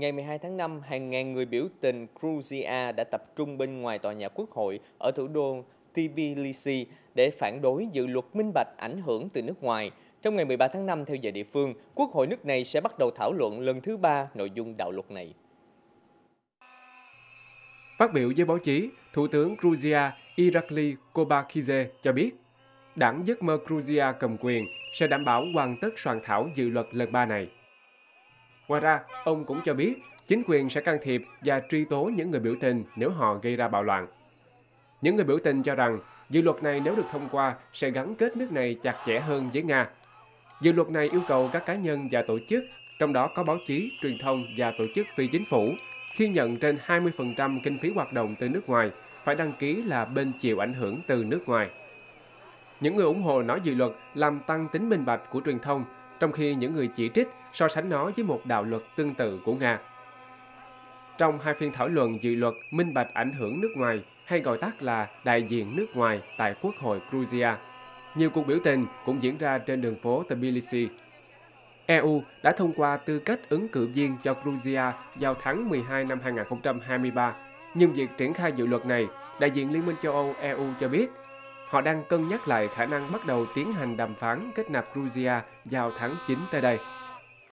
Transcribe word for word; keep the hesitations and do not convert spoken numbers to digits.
Ngày mười hai tháng năm, hàng ngàn người biểu tình Gruzia đã tập trung bên ngoài tòa nhà quốc hội ở thủ đô Tbilisi để phản đối dự luật minh bạch ảnh hưởng từ nước ngoài. Trong ngày mười ba tháng năm, theo giờ địa phương, Quốc hội nước này sẽ bắt đầu thảo luận lần thứ ba nội dung đạo luật này. Phát biểu với báo chí, Thủ tướng Gruzia Irakli Kobakidze cho biết, Đảng Giấc mơ Gruzia cầm quyền sẽ đảm bảo hoàn tất soạn thảo dự luật lần ba này. Ngoài ra, ông cũng cho biết chính quyền sẽ can thiệp và truy tố những người biểu tình nếu họ gây ra bạo loạn. Những người biểu tình cho rằng dự luật này nếu được thông qua sẽ gắn kết nước này chặt chẽ hơn với Nga. Dự luật này yêu cầu các cá nhân và tổ chức, trong đó có báo chí, truyền thông và tổ chức phi chính phủ, khi nhận trên hai mươi phần trăm kinh phí hoạt động từ nước ngoài, phải đăng ký là bên chịu ảnh hưởng từ nước ngoài. Những người ủng hộ nói dự luật làm tăng tính minh bạch của truyền thông, trong khi những người chỉ trích so sánh nó với một đạo luật tương tự của Nga. Trong hai phiên thảo luận dự luật minh bạch ảnh hưởng nước ngoài, hay gọi tắt là đại diện nước ngoài tại Quốc hội Gruzia, nhiều cuộc biểu tình cũng diễn ra trên đường phố Tbilisi. e u đã thông qua tư cách ứng cử viên cho Gruzia vào tháng mười hai năm hai nghìn không trăm hai mươi ba. Nhưng việc triển khai dự luật này, đại diện Liên minh châu Âu e u cho biết họ đang cân nhắc lại khả năng bắt đầu tiến hành đàm phán kết nạp Gruzia vào tháng chín tới đây.